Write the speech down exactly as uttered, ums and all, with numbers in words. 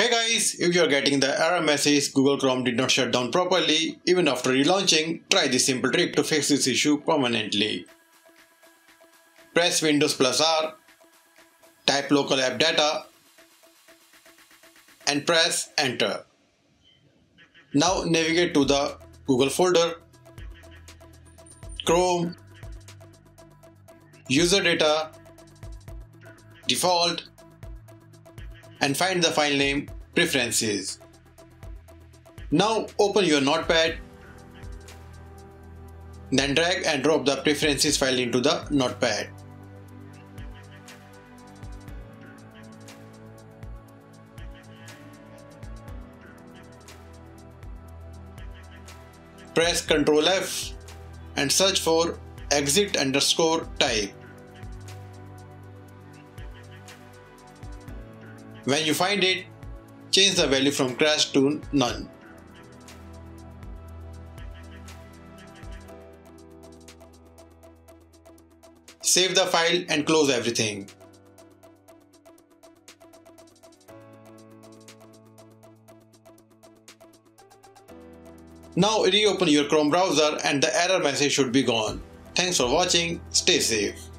Hey guys, if you are getting the error message Google Chrome did not shut down properly even after relaunching, try this simple trick to fix this issue permanently. Press Windows plus R, type local app data and press enter. Now navigate to the Google folder, Chrome, user data, default, and find the file name preferences. Now open your notepad, then drag and drop the preferences file into the notepad. Press Ctrl F and search for exit underscore type. When you find it, change the value from crash to none. Save the file and close everything. Now reopen your Chrome browser and the error message should be gone. Thanks for watching. Stay safe.